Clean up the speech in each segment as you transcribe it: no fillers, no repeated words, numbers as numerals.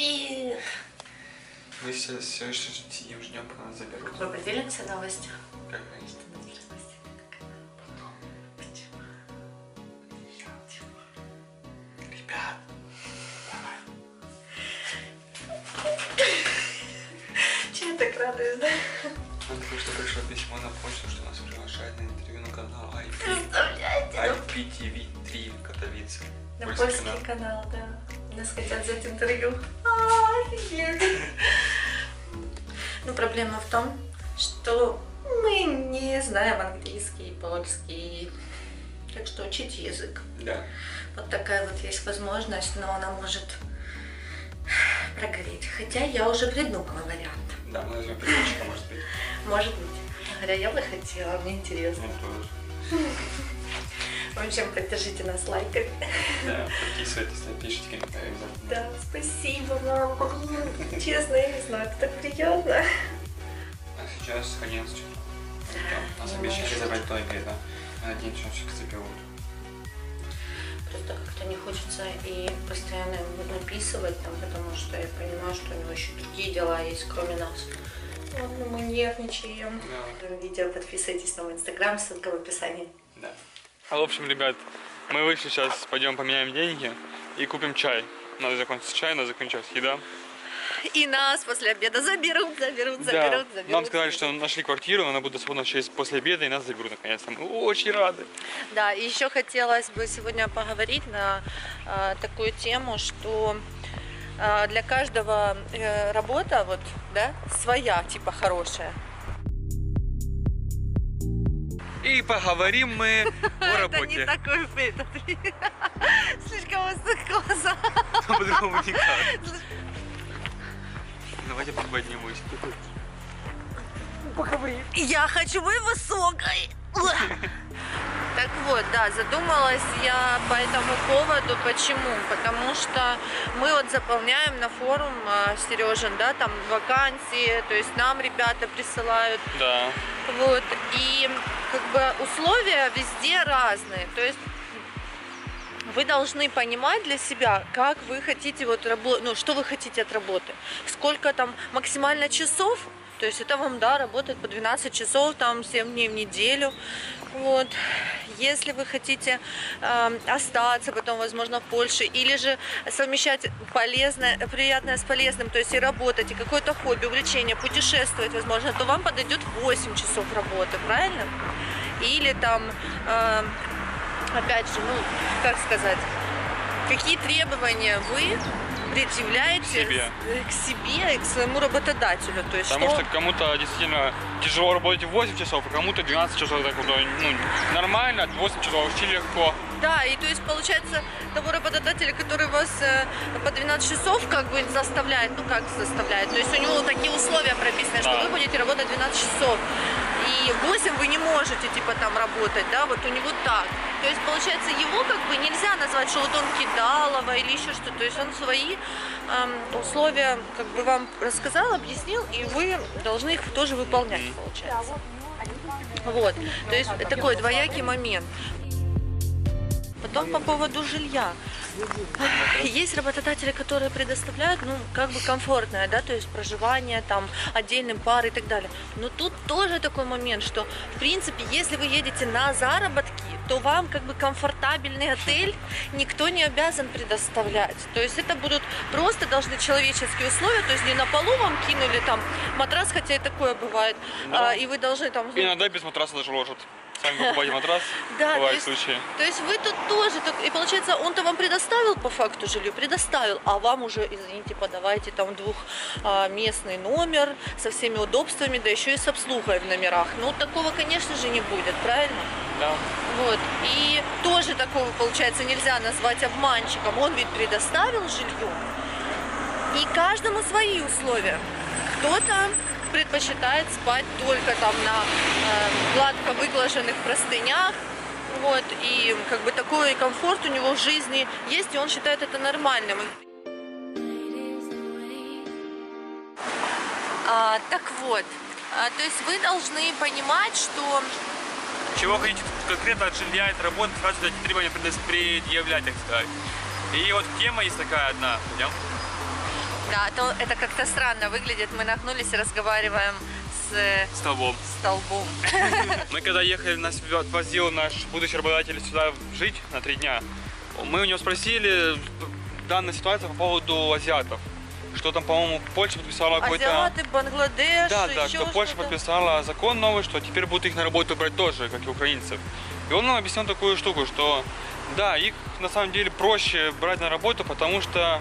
Привет! Мы сейчас все еще сидим, ждем, пока нас заберут. Мы поделимся новостью. Какая есть? Письмо на почту, что нас приглашают на интервью на канал IPTV 3 Катовице. На польский канал, да. Нас хотят взять интервью. Но проблема в том, что мы не знаем английский, польский. Так что учить язык. Да. Вот такая вот есть возможность, но она может прогореть. Хотя я уже придумала вариант. Да, мы возьмем привычка, может быть. Может быть. Говоря, я бы хотела, мне интересно. В общем, поддержите нас лайками. Да, подписывайтесь, напишите комментарии. Да, спасибо вам. Честно, я не знаю, это так приятно. А сейчас 11 часов. Нас обещали забрать то и это. На 1 часик заберут. Просто как-то не хочется и постоянно его написывать, там, потому что я понимаю, что у него еще другие дела есть, кроме нас. Ладно, мы нервничаем. Да. В видео подписывайтесь на мой инстаграм, ссылка в описании. Да. А в общем, ребят, мы вышли сейчас, пойдем поменяем деньги и купим чай. У нас закончится чай, у нас закончилась еда. И нас после обеда заберут. Нам сказали, что нашли квартиру, она будет доступна через после обеда, и нас заберут наконец-то. Мы очень рады. Да, и еще хотелось бы сегодня поговорить на такую тему, что для каждого работа вот, да, своя, типа хорошая. И поговорим мы о работе. Это не такой фильтр. Слишком высокоза. По-другому никак. Давайте поднимусь. Поговори. Я хочу быть высокой. Так вот, да, задумалась я по этому поводу. Почему? Потому что мы вот заполняем на форум, Сережин, да, там вакансии, то есть нам ребята присылают. Да. Вот, и как бы условия везде разные. То есть вы должны понимать для себя, как вы хотите вот работу, ну, что вы хотите от работы, сколько там максимально часов, то есть это вам, да, работает по 12 часов, там 7 дней в неделю, вот, если вы хотите остаться потом, возможно, в Польше, или же совмещать полезное, приятное с полезным, то есть и работать, и какое-то хобби, увлечение, путешествовать, возможно, то вам подойдет 8 часов работы, правильно? Или там... Опять же, ну, как сказать, какие требования вы предъявляете к себе и к своему работодателю? То есть, потому что кому-то действительно тяжело работать 8 часов, а кому-то 12 часов, так, ну, нормально, 8 часов вообще легко. Да, и то есть получается того работодателя, который вас по 12 часов как бы заставляет, ну как заставляет, то есть у него такие условия прописаны, что да, вы будете работать 12 часов. И 8 вы не можете, типа, там работать, да, вот у него так. То есть, получается, его как бы нельзя назвать, что вот он кидалово или еще что-то. То есть он свои условия как бы вам рассказал, объяснил, и вы должны их тоже выполнять, получается. Вот, то есть такой двоякий момент. Потом по поводу жилья. Есть работодатели, которые предоставляют, ну, как бы комфортное, да, то есть проживание, там, отдельным пар и так далее. Но тут тоже такой момент, что, в принципе, если вы едете на заработки, то вам, как бы, комфортабельный отель никто не обязан предоставлять. То есть это будут просто должны человеческие условия, то есть не на полу вам кинули, там, матрас, хотя и такое бывает, да. И вы должны там... Иногда без матраса даже ложат. Сами покупаете матрас, да, бывают случаи. То есть вы тут тоже, и получается, он-то вам предоставил по факту жилье, предоставил, а вам уже, извините, подавайте там двухместный номер со всеми удобствами, да еще и с обслугой в номерах. Ну, такого, конечно же, не будет, правильно? Да. Вот, и тоже такого, получается, нельзя назвать обманщиком, он ведь предоставил жилье, и каждому свои условия. Кто-то предпочитает спать только там на гладко выглаженных простынях, вот, и как бы такой комфорт у него в жизни есть, и он считает это нормальным. Так вот, то есть вы должны понимать, что... Чего хотите конкретно от жилья, от работы, сразу эти требования предъявлять, так сказать. И вот тема есть такая одна, пойдем. Да, а то это как-то странно выглядит. Мы нагнулись и разговариваем с столбом. Мы когда ехали, нас возил наш будущий работодатель сюда жить на 3 дня. Мы у него спросили данную ситуацию по поводу азиатов. Что там, по-моему, Польша подписала какой-то... Азиаты, Бангладеш, да, что Польша подписала закон новый, что теперь будут их на работу брать тоже, как и украинцев. И он нам объяснил такую штуку, что да, их на самом деле проще брать на работу, потому что,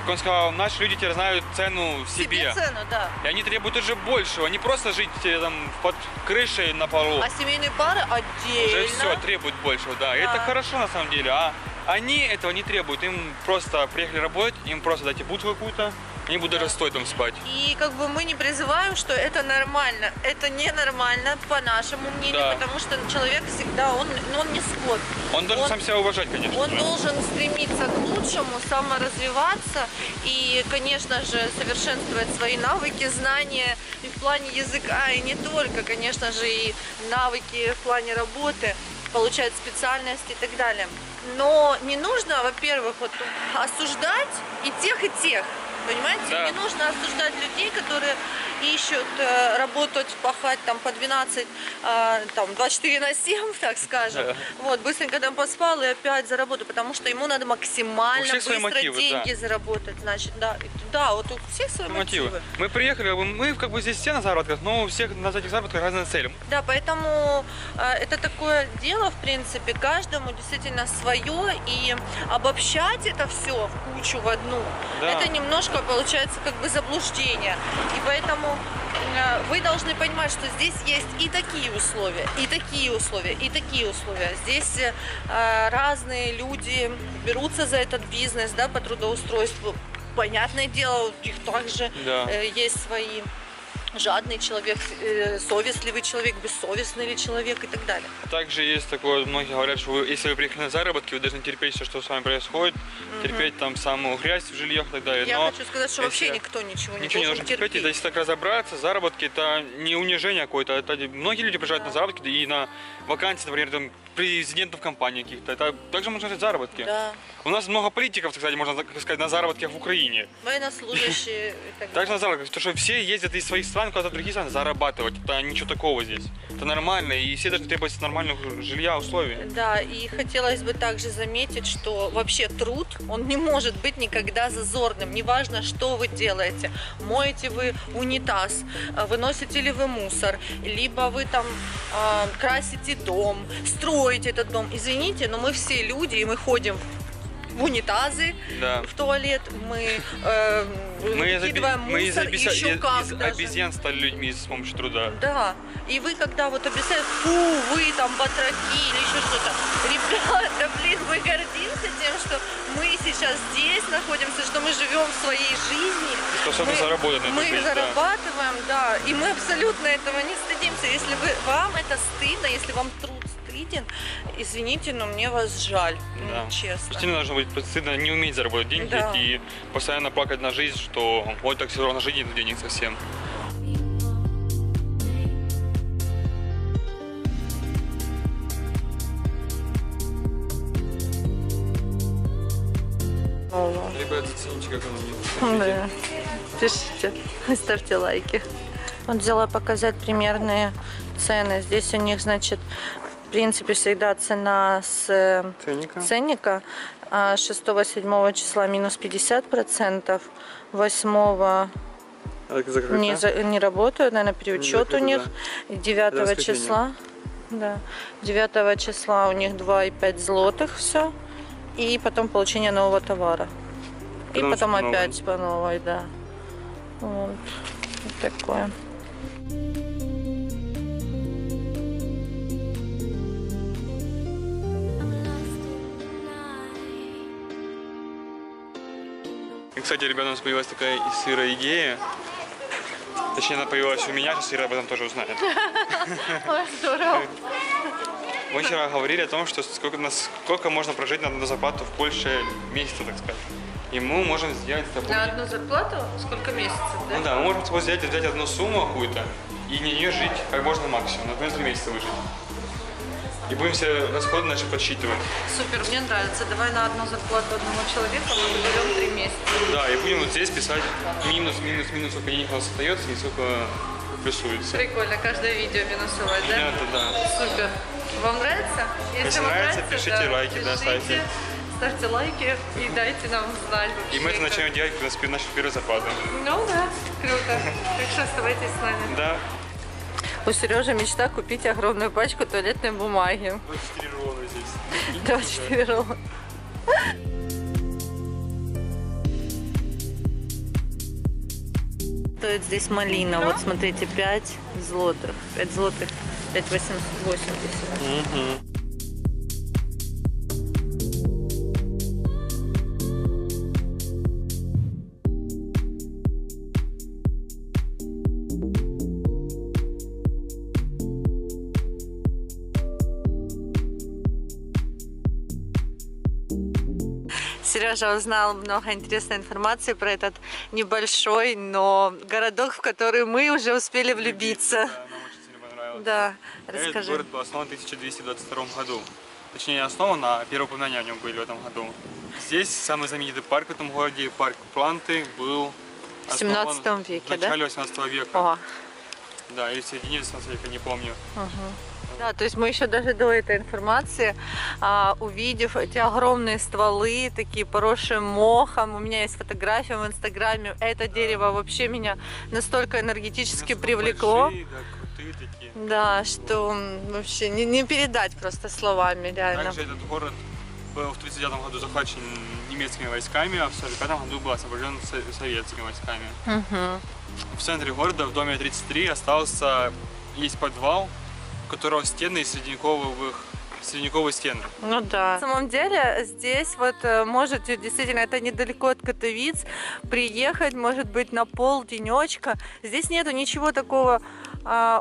как он сказал, наши люди теперь знают цену себе. Цену, да. И они требуют уже большего, не просто жить там под крышей на полу. А семейные пары отдельно. Уже все, требуют большего, да. И это хорошо на самом деле, они этого не требуют, им просто приехали работать, им просто дать будку какую-то, они будут даже стоять там спать. И как бы мы не призываем, что это нормально, это ненормально, по нашему мнению, потому что человек всегда, он не скот. Он должен сам себя уважать, конечно. Он должен стремиться к лучшему, саморазвиваться и, конечно же, совершенствовать свои навыки, знания и в плане языка, и не только, конечно же, и навыки в плане работы, получать специальности и так далее. Но не нужно, во-первых, вот, осуждать и тех, понимаете? Да. Не нужно осуждать людей, которые ищут работать, пахать там по 12, там 24/7, так скажем. Да. Вот, быстренько там поспал и опять за работу, потому что ему надо максимально быстро мотивы, деньги заработать, значит, да, вот у всех свои мотивы. Мы приехали, мы как бы здесь все на заработках, но у всех на этих заработках разные цели. Да, поэтому это такое дело, в принципе, каждому действительно свое, и обобщать это все в кучу, в одну, это немножко получается как бы заблуждение. И поэтому вы должны понимать, что здесь есть и такие условия, и такие условия, и такие условия. Здесь разные люди берутся за этот бизнес, да, по трудоустройству. Понятное дело, у них также есть свои жадный человек, совестливый человек, бессовестный ли человек и так далее. Также есть такое, многие говорят, что вы, если вы приехали на заработки, вы должны терпеть все, что с вами происходит, терпеть там самую грязь в жильях и так далее. Я хочу сказать, что вообще никто ничего не должен терпеть. Если так разобраться, заработки — это не унижение какое-то. Многие люди приезжают на заработки и на вакансии, например, там, президентов компаний каких-то. Это также можно сказать заработки. Да. У нас много политиков, кстати, можно сказать, на заработках в Украине. Военнослужащие. Также на заработках, потому что все ездят из своих стран куда-то в другие страны зарабатывать. Это ничего такого здесь. Это нормально, и все должны требовать нормальных жилья, условий. Да, и хотелось бы также заметить, что вообще труд, он не может быть никогда зазорным. Неважно, что вы делаете. Моете вы унитаз, выносите ли вы мусор, либо вы там красите дом, строите этот дом. Извините, но мы все люди, и мы ходим в унитазы, в туалет, мы выкидываем мусор, еще как даже. Мы из обезьян стали людьми с помощью труда. Да, и вы когда вот объясняете, фу, вы там батраки или еще что-то, ребята, блин, мы гордимся тем, что мы сейчас здесь находимся, что мы живем в своей жизни. И что мы зарабатываем, и мы абсолютно этого не стыдимся. Если вам это стыдно, если вам трудно, извините, но мне вас жаль, честно. Действительно должно быть стыдно не уметь заработать деньги и постоянно плакать на жизнь, что вот так сложно жить, нет денег совсем. Ребята, цените, как оно мне. Да. Пишите, ставьте лайки. Вот взяла показать примерные цены. Здесь у них, значит, в принципе, всегда цена с ценника. 6-7 числа минус 50%, 8 не работают, наверное, переучет у них. 9 числа, 9 числа у них 2,5 злотых все, и потом получение нового товара. И потом опять по новой, Вот такое. Кстати, ребята, у нас появилась такая из сыра идея. Точнее, она появилась у меня, сейчас Ира об этом тоже узнает. Здорово. Мы вчера говорили о том, что сколько можно прожить на одну зарплату в Польше месяца, так сказать. И мы можем сделать с тобой... На одну зарплату? Сколько месяцев, да? Ну да, мы можем с тобой взять одну сумму какую-то и на нее жить как можно максимум, например, 3 месяца выжить. и будем все расходы наши подсчитывать. Супер, мне нравится. Давай на одну зарплату одного человека мы выберем 3 месяца. Да, и будем вот здесь писать минус, сколько денег у нас остается и сколько плюсуется. Прикольно, каждое видео минусовое, да? Да. Супер. Вам нравится? Если вам нравится, пишите лайки, да, ставьте. Ставьте лайки и дайте нам знать вообще. И мы это начнем делать, в принципе, нашу первую зарплату. Ну да, круто. Так что оставайтесь с нами. Да. У Сережи мечта купить огромную пачку туалетной бумаги. 24 рулона здесь. 24 рулона. Стоит здесь малина. Да? Вот смотрите, 5 злотых. 5 злотых, 5,80. Угу. Сережа узнал много интересной информации про этот небольшой, но городок, в который мы уже успели влюбиться. Да, нам очень сильно понравилось. Да, расскажи. Этот город был основан в 1222 году. Точнее, основан, а первые упоминания о нем были в этом году. Здесь самый знаменитый парк в этом городе, парк Планты, был в 17 веке, в начале 18 века. О. Да, или в середине 18 века, не помню. Угу. Да, то есть мы еще даже до этой информации, увидев эти огромные стволы, такие поросшие мохом, у меня есть фотография в Инстаграме, это дерево вообще меня настолько энергетически привлекло, большие, да, крутые такие, да, что вообще не передать просто словами, реально. Также этот город был в 1939 году захвачен немецкими войсками, а в 1945 году был освобожден советскими войсками. Угу. В центре города, в доме 33, есть подвал, у которого стены из средневековой стены. Ну да. На самом деле здесь вот можете действительно, это недалеко от Катовиц, приехать, может быть, на полденечка. Здесь нету ничего такого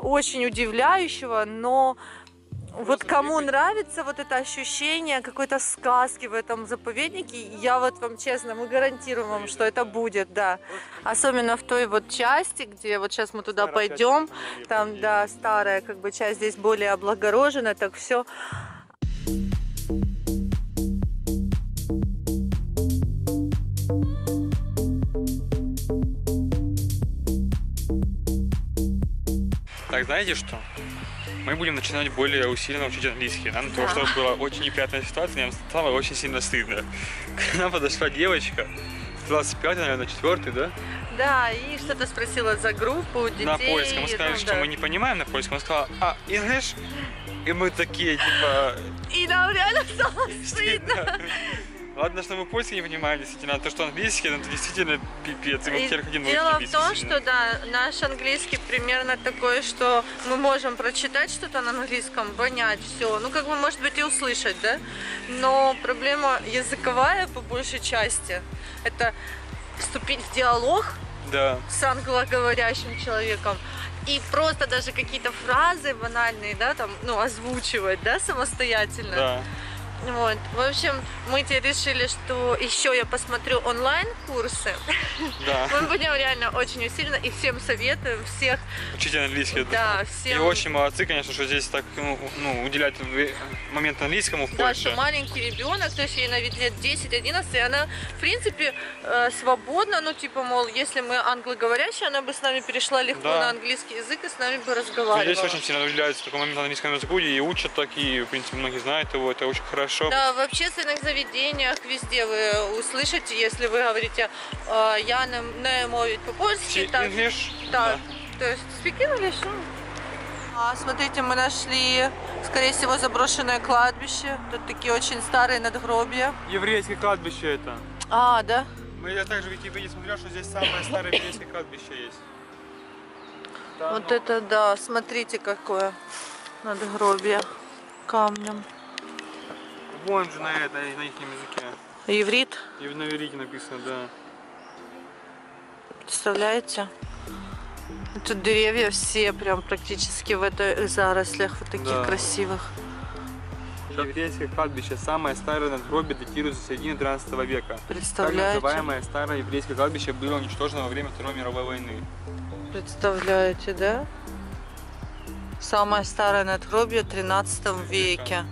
очень удивляющего, но вот кому нравится вот это ощущение какой-то сказки в этом заповеднике, я вот вам честно, мы гарантируем вам, что это будет, да. Особенно в той вот части, где вот сейчас мы туда пойдем, там, да, старая как бы часть здесь более облагорожена, так все. Так, знаете что? Мы будем начинать более усиленно учить английский. Нам то, что была очень неприятная ситуация, нам стало очень сильно стыдно. К нам подошла девочка, 25, наверное, 4, да? Да, и что-то спросила за группу детей. На польском. Мы сказали, что мы не понимаем на польском. Она сказала, English? И мы такие, типа... И нам реально стало стыдно. Ладно, что мы польский не понимаем, действительно, а то, что английский, это действительно пипец. Дело в том, что да, наш английский примерно такой, что мы можем прочитать что-то на английском, понять все, ну как бы, может быть, и услышать, да? Но проблема языковая по большей части, это вступить в диалог, да, с англоговорящим человеком. И просто даже какие-то фразы банальные, да, там, ну, озвучивать, да, самостоятельно. Да. Вот. В общем, мы решили, что еще я посмотрю онлайн-курсы. Да. Мы будем реально очень усиленно и всем советуем, всех... Учите английский. Да, всем. И очень молодцы, конечно, что здесь так, ну, уделять момент английскому в Польше. Да, что маленький ребенок, то есть ей, наверное, лет 10-11, и она, в принципе, свободна, ну, типа, мол, если мы англоговорящие, она бы с нами перешла легко, да, на английский язык и с нами бы разговаривала. Здесь очень сильно уделяется такой момент английскому языку, и учат так, и, в принципе, многие знают его, это очень хорошо. Да, в общественных заведениях везде вы услышите, если вы говорите, я не мовить по-польски, так, да, то есть speak English. Смотрите, мы нашли, скорее всего, заброшенное кладбище, тут такие очень старые надгробия. Еврейское кладбище это. А, да? Я также в Википедии смотрел, что здесь самое старое еврейское кладбище есть. Да, вот, ну... это да, смотрите, какое надгробие камнем. Вон же на их языке. Иврит? И на иврите написано, да. Представляете? Тут деревья все прям практически в этой зарослях, вот таких, да, красивых. Еврейское кладбище, самое старое надгробие, датируется середины 13 века. Представляете? Так называемое старое еврейское кладбище было уничтожено во время Второй мировой войны. Представляете, да? Самое старое надгробие в 13 веке.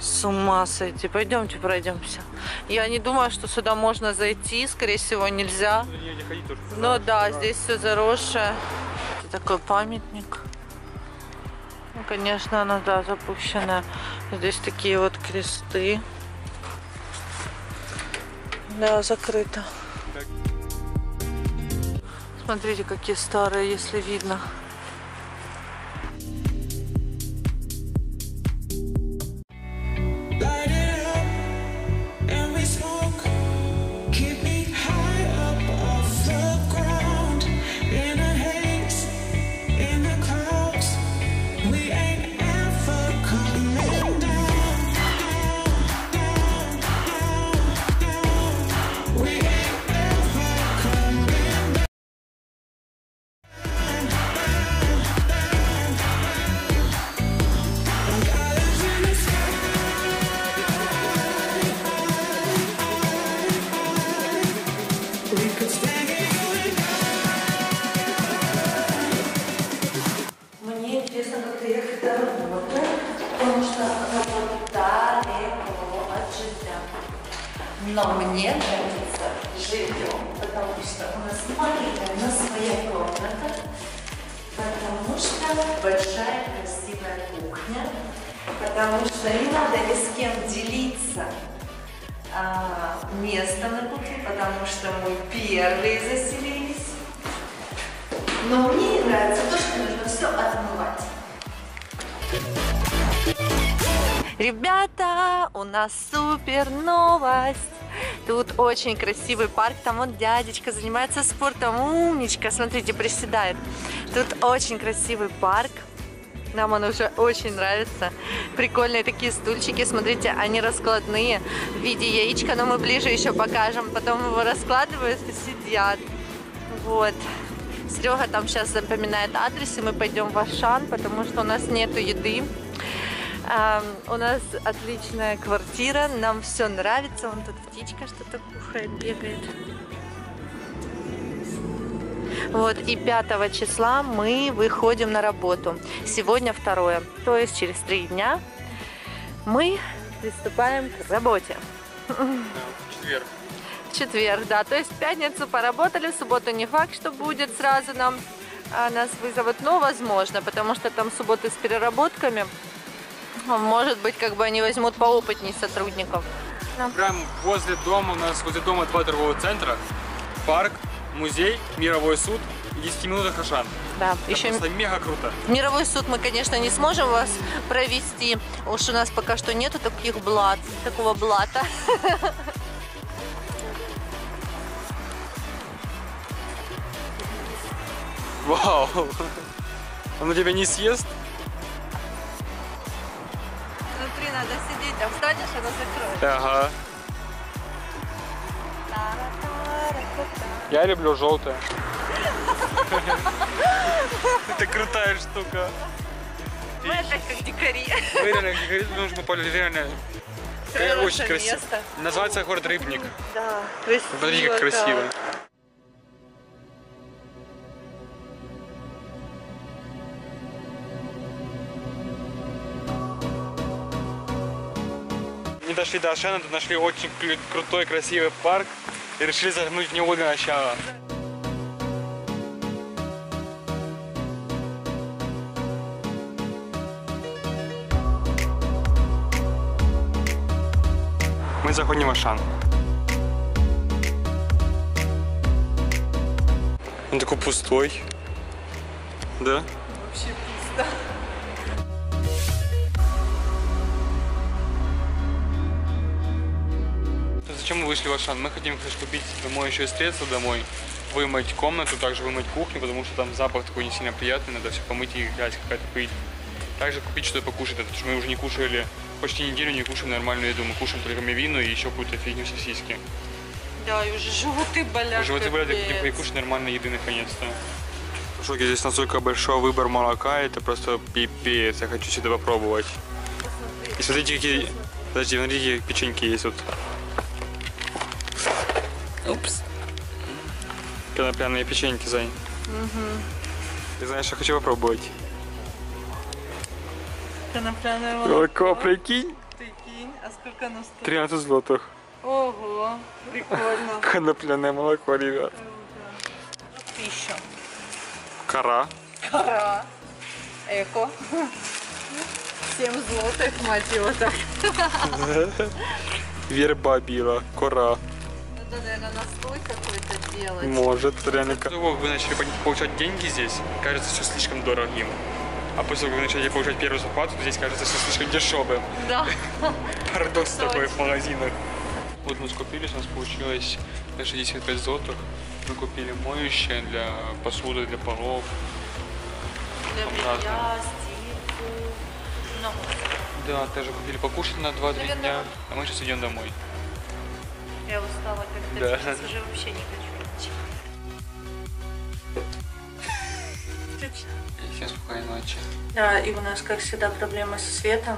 С ума сойти. Пойдемте, пройдемся. Я не думаю, что сюда можно зайти. Скорее всего, нельзя. Но да, здесь все заросшее. Это такой памятник. Ну, конечно, она, да, запущенная. Здесь такие вот кресты. Да, закрыто. Смотрите, какие старые, если видно. Но мне нравится жить, потому что у нас маленькая, у нас своя комната, потому что большая красивая кухня, потому что не надо ни с кем делиться местом на кухне, потому что мы первые заселились. Но мне не нравится то, что нужно все отмывать. Ребята, у нас супер новость! Тут очень красивый парк, там вот дядечка занимается спортом, умничка, смотрите, приседает. Тут очень красивый парк, нам он уже очень нравится. Прикольные такие стульчики, смотрите, они раскладные в виде яичка, но мы ближе еще покажем. Потом его раскладывают и сидят. Вот. Серега там сейчас запоминает адрес, и мы пойдем в Ашан, потому что у нас нету еды. У нас отличная квартира, нам все нравится. Вон тут птичка что-то кухает, бегает. Вот, и 5 числа мы выходим на работу. Сегодня 2, то есть через 3 дня мы приступаем к работе. Да, в четверг, да, то есть в пятницу поработали, в субботу не факт, что будет сразу нас вызовут, но возможно, потому что там субботы с переработками. Может быть, как бы они возьмут поопытнее сотрудников. Прям возле дома, у нас возле дома 2 торговых центра, парк, музей, мировой суд и 10 минутах Ашан. Да, это еще мега круто. Мировой суд мы, конечно, не сможем вас провести, уж у нас пока что нету такого блата. Вау! Он тебя не съест? Надо сидеть, а встанешь, она закроет. Ага. Я люблю желтое. Это крутая штука. Мы так как дикари. Мы реально как дикари, потому что мы попали реально. Очень красиво. Называется город Рыбник. Да, красиво. Смотри, как красиво. Дошли до Ашана, тут нашли очень крутой, красивый парк и решили загнуть в него для начала. Мы заходим в Ашан. Он такой пустой. Да? Вообще пусто. Мы вышли в Ашан. Мы хотим, конечно, купить домой еще и средства домой, вымыть комнату, также вымыть кухню, потому что там запах такой не сильно приятный, надо все помыть и грязь какая-то пыль. Также купить что-то покушать, потому что мы уже не кушали, почти неделю не кушаем нормальную еду, мы кушаем только мивину и еще какую-то фигню сосиски. Да, и уже животы болят. Животы болят, и хотим покушать нормальной еды наконец-то. В шоке, здесь настолько большой выбор молока, это просто пипец, я хочу всегда попробовать. Посмотрите, и смотрите, какие, подожди, смотрите, какие печеньки есть вот. Упс. Конопляные печеньки, Зай. Угу. Ты знаешь, я хочу попробовать. Конопляная молоко. Прикинь? Прикинь, а сколько оно стоит? 13 злотых. Ого, прикольно. Конопляное молоко, ребят. Пища. Кора. Кора. Эко. 7 злотых, мать его так. Верба била, кора. Надо, наверное, настой какой-то делать. Может, реально. После того, как вы начали получать деньги здесь, кажется все слишком дорогим. А после того, как вы начали получать первую зарплату, здесь кажется все слишком дешевым. Да. Парадокс такой в магазинах. Вот мы скупились, у нас получилось 65 злотых. Мы купили моющее для посуды, для полов. Для белья, стирку. Да, тоже купили покушать на 2-3 дня. А мы сейчас идем домой. Я устала как-то, да. Сейчас уже вообще не хочу ничего. Всем спокойной ночи. Да, и у нас, как всегда, проблемы со светом.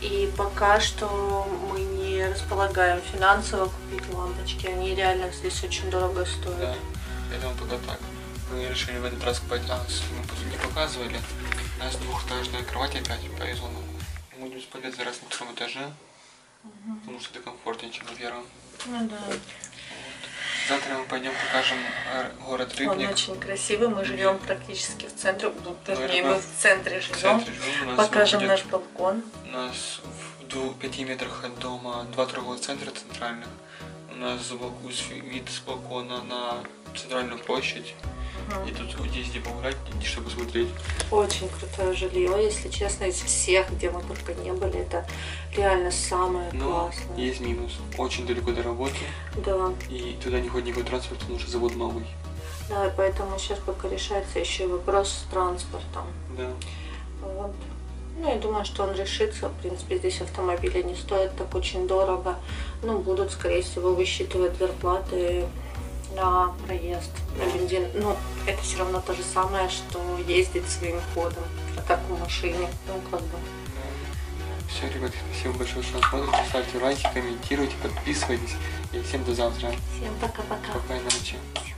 И пока что мы не располагаем финансово купить лампочки. Они реально здесь очень дорого стоят. Да, поэтому пока так. Мы решили в этот раз купить, мы не показывали. У нас двухэтажная кровать опять повезло. Мы будем спать за раз на втором этаже. Угу. Потому что это комфортнее, чем на первом. Ну да. Вот. Завтра мы пойдем покажем город Рыбник. Он очень красивый, мы живем практически в центре, вернее, мы в центре живем. Покажем наш балкон. У нас в 5 метрах от дома два торговых центра центральных. У нас вид с балкона на центральную площадь. И тут здесь где погулять, чтобы смотреть. Очень крутое жилье, если честно, из всех, где мы только не были, это реально самое классное. Но есть минус. Очень далеко до работы. Да. И туда не ходит никакой транспорт, потому что завод малый. Да, и поэтому сейчас пока решается еще и вопрос с транспортом. Да. Вот. Ну, я думаю, что он решится. В принципе, здесь автомобили не стоят так очень дорого. Ну, будут, скорее всего, высчитывать зарплаты на проезд, на бензин. Ну, это все равно то же самое, что ездить своим ходом, как в машине. Ну, как бы. Все, ребят, спасибо большое, что смотрите. Ставьте лайки, комментируйте, подписывайтесь. И всем до завтра. Всем пока-пока. Спокойной ночи.